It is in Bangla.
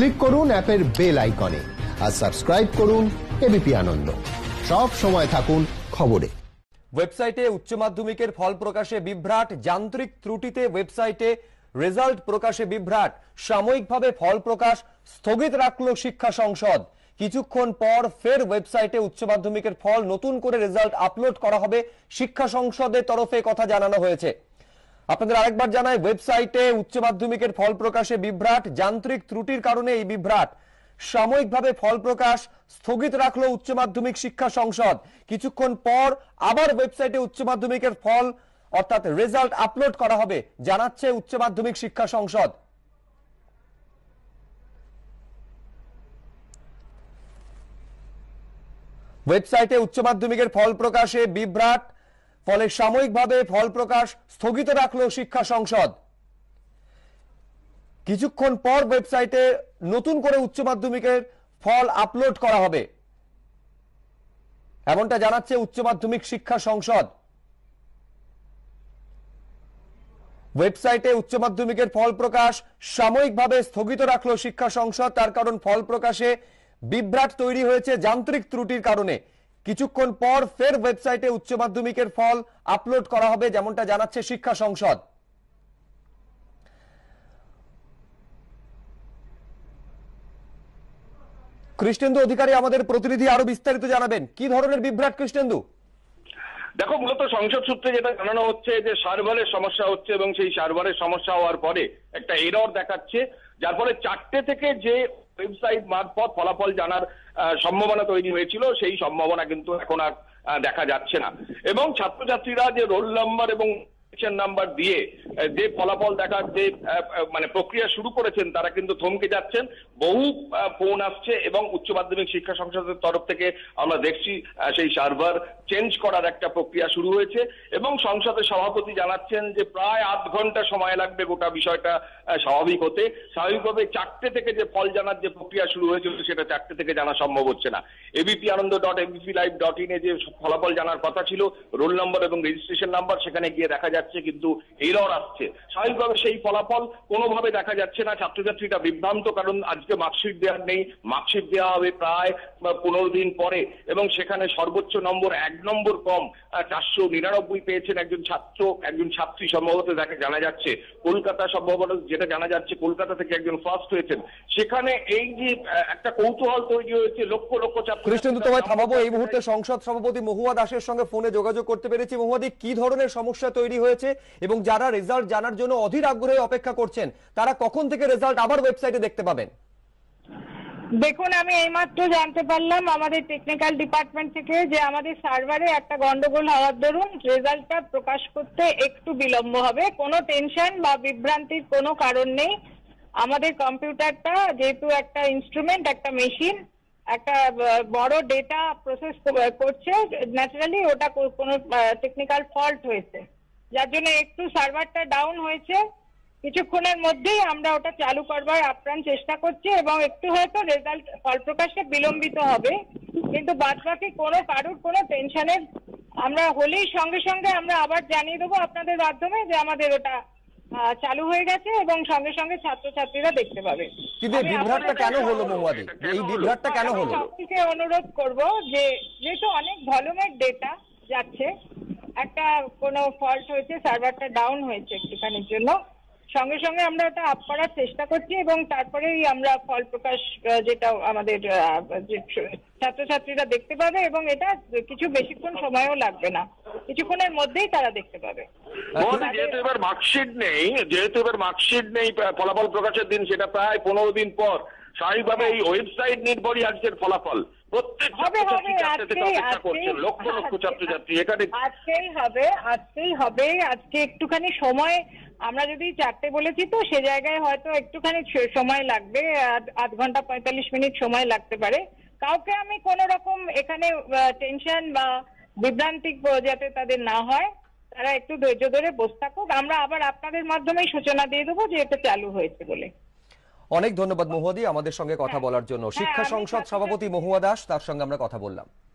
ক্লিক করুন অ্যাপের বেল আইকনে আর সাবস্ক্রাইব করুন এবিপি আনন্দ। সব সময় থাকুন খবরে। ওয়েবসাইটে উচ্চ মাধ্যমিকের ফল প্রকাশে বিভ্রাট, যান্ত্রিক ত্রুটিতে ওয়েবসাইটে রেজাল্ট প্রকাশে বিভ্রাট, সাময়িকভাবে ফল প্রকাশ স্থগিত রাখলো শিক্ষা সংসদ। কিছুক্ষণ পর ফের ওয়েবসাইটে উচ্চ মাধ্যমিকের ফল নতুন করে রেজাল্ট আপলোড করা হবে, শিক্ষা সংসদের তরফে কথা জানানো হয়েছে। আপনাদের আরেকবার জানাই, ওয়েবসাইটে উচ্চ মাধ্যমিকের ফল প্রকাশে বিভ্রাট, যান্ত্রিক ত্রুটির কারণে এই বিভ্রাট, সাময়িকভাবে ফল প্রকাশ স্থগিত রাখলো উচ্চ মাধ্যমিক শিক্ষা সংসদ। কিছুক্ষণ পর আবার ওয়েবসাইটে উচ্চ মাধ্যমিকের ফল অর্থাৎ রেজাল্ট আপলোড করা হবে, জানাচ্ছে উচ্চ মাধ্যমিক শিক্ষা সংসদ। ওয়েবসাইটে উচ্চ মাধ্যমিকের ফল প্রকাশে বিভ্রাট, ফলে সাময়িকভাবে ফল প্রকাশ স্থগিত রাখলো শিক্ষা সংসদ। কিছুক্ষণ পর ওয়েবসাইটে নতুন করে উচ্চ মাধ্যমিকের ফল আপলোড করা হবে, এমনটা জানাচ্ছে উচ্চ মাধ্যমিক শিক্ষা সংসদ। ওয়েবসাইটে উচ্চ মাধ্যমিকের ফল প্রকাশ সাময়িকভাবে স্থগিত রাখলো শিক্ষা সংসদ, তার কারণ ফল প্রকাশে বিভ্রাট তৈরি হয়েছে যান্ত্রিক ত্রুটির কারণে। কিছুক্ষণ পর ফের ওয়েবসাইটে উচ্চ মাধ্যমিকের ফল আপলোড করা হবে, যেমনটা জানাচ্ছে শিক্ষা সংসদ। কৃষ্ণেন্দু অধিকারী আমাদের প্রতিনিধি, আরো বিস্তারিত জানাবেন কি ধরনের বিভ্রাট। কৃষ্ণেন্দু, দেখো মূলত সংসদ সূত্রে যেটা জানানো হচ্ছে যে সার্ভারের সমস্যা হচ্ছে এবং সেই সার্ভারের সমস্যা হওয়ার পরে একটা এরর দেখাচ্ছে, যার ফলে 4টে থেকে যে ওয়েবসাইট মারফত ফলাফল জানার সম্ভাবনা তৈরি হয়েছিল সেই সম্ভাবনা কিন্তু এখন আর দেখা যাচ্ছে না। এবং ছাত্রছাত্রীরা যে রোল নাম্বার এবং নাম্বার দিয়ে যে ফলাফল দেখার যে মানে প্রক্রিয়া শুরু করেছেন, তারা কিন্তু থমকে যাচ্ছেন। বহু ফোন আসছে এবং উচ্চ মাধ্যমিক শিক্ষা সংসদের তরফ থেকে আমরা দেখছি সেই সার্ভার চেঞ্জ করার একটা প্রক্রিয়া শুরু হয়েছে। এবং সংসদের সভাপতি জানাচ্ছেন যে প্রায় ৮ ঘন্টা সময় লাগবে গোটা বিষয়টা স্বাভাবিক হতে। স্বাভাবিকভাবে 4টে থেকে যে ফল জানার যে প্রক্রিয়া শুরু হয়েছিল সেটা 4টে থেকে জানা সম্ভব হচ্ছে না। ABP Ananda.abplive.in এ যে ফলাফল জানার কথা ছিল, রোল নম্বর এবং রেজিস্ট্রেশন নাম্বার, সেখানে গিয়ে দেখা যাচ্ছে কিন্তু এরর আসছে। স্বাভাবিকভাবে সেই ফলাফল কোনোভাবে দেখা যাচ্ছে না, ছাত্রছাত্রীরা বিভ্রান্ত। কারণ আজকে মার্কশিট দেওয়ার নেই, মার্কশিট দেওয়া হবে প্রায় 15 দিন পরে এবং সেখানে সর্বোচ্চ নম্বর 1 নম্বর কম 499 পেয়েছেন একজন ছাত্রী সম্ভবত, যাকে জানা যাচ্ছে কলকাতা, সম্ভবত যেটা জানা যাচ্ছে কলকাতা থেকে একজন ফার্স্ট হয়েছেন। সেখানে এই যে একটা কৌতূহল তৈরি হয়েছে লক্ষ লক্ষ ছাত্র। কৃষ্ণেন্দু, তোমায় থামাবো এই মুহূর্তে। সংসদ সভাপতি মহুয়া দাসের সঙ্গে ফোনে যোগাযোগ করতে পেরেছি। মহুয়াদি, কি ধরনের সমস্যা তৈরি হয়েছে এবং যারা রেজাল্ট জানার জন্য অধীর আগ্রহে অপেক্ষা করছেন তারা কখন থেকে রেজাল্ট আবার ওয়েবসাইটে দেখতে পাবেন? দেখুন, আমি এইমাত্র জানতে পারলাম আমাদের টেকনিক্যাল ডিপার্টমেন্ট থেকে যে আমাদের সার্ভারে একটা গন্ডগোল হওয়ার দরুন রেজাল্টটা প্রকাশ করতে একটু বিলম্ব হবে। কোনো টেনশন বা বিভ্রান্তির কোনো কারণ নেই। আমাদের কম্পিউটারটা যেহেতু একটা ইনস্ট্রুমেন্ট, একটা মেশিন, একটা বড় ডেটা প্রসেস করছে, ন্যাচারালি ওটা কোনো টেকনিক্যাল ফল্ট হয়েছে, যার জন্য একটু সার্ভারটা ডাউন হয়েছে। কিছুক্ষণের মধ্যেই আমরা ওটা চালু করবার আপ্রাণ চেষ্টা করছি এবং একটু হয়তো রেজাল্ট ফল প্রকাশে বিলম্বিত হবে, কিন্তু বাদবাকি কোনো কারুর কোনো টেনশনের আমরা হলেই সঙ্গে সঙ্গে আমরা আবার জানিয়ে দেবো আপনাদের মাধ্যমে যে আমাদের ওটা চালু হয়ে গেছে এবং সঙ্গে সঙ্গে ছাত্রছাত্রীরা দেখতে পাবে। সবকিছু অনুরোধ করবো যে যেহেতু অনেক ভলিউমের ডেটা যাচ্ছে, একটা কোনো ফল্ট হয়েছে, সার্ভারটা ডাউন হয়েছে একটুখানির জন্য, সঙ্গে সঙ্গে আমরা ওটা আপ করার চেষ্টা করছি এবং তারপরেই আমরা ফল প্রকাশ যেটা আমাদের ছাত্রছাত্রীরা দেখতে পাবে এবং এটা কিছু বেশিক্ষণ সময়ও লাগবে না, কিছুক্ষণের মধ্যেই তারা দেখতে পাবে। যেহেতু এবার মার্কশিট নেই ফলাফল প্রকাশের দিন, সেটা প্রায় 15 দিন পর। স্বাভাবিকভাবে এই ওয়েবসাইট নির্ভরই আজকের ফলাফল আজকেই হবে। আজকে একটুখানি সময়, আমরা যদি 4টে বলেছি তো সে জায়গায় হয়তো একটুখানি সময় লাগবে, ৮ ঘন্টা ৪৫ মিনিট সময় লাগতে পারে। কাউকে আমি কোন রকম এখানে টেনশন বা বিভ্রান্তি যাতে তাদের না হয়, তারা একটু ধৈর্য ধরে বসে থাকুক। আমরা আবার আপনাদের মাধ্যমেই সূচনা দিয়ে দেবো যে এটা চালু হয়েছে বলে। অনেক ধন্যবাদ মহুয়াদি আমাদের সঙ্গে কথা বলার জন্য। শিক্ষা সংসদ সভাপতি মহুয়া দাস, তার সঙ্গে আমরা কথা বললাম।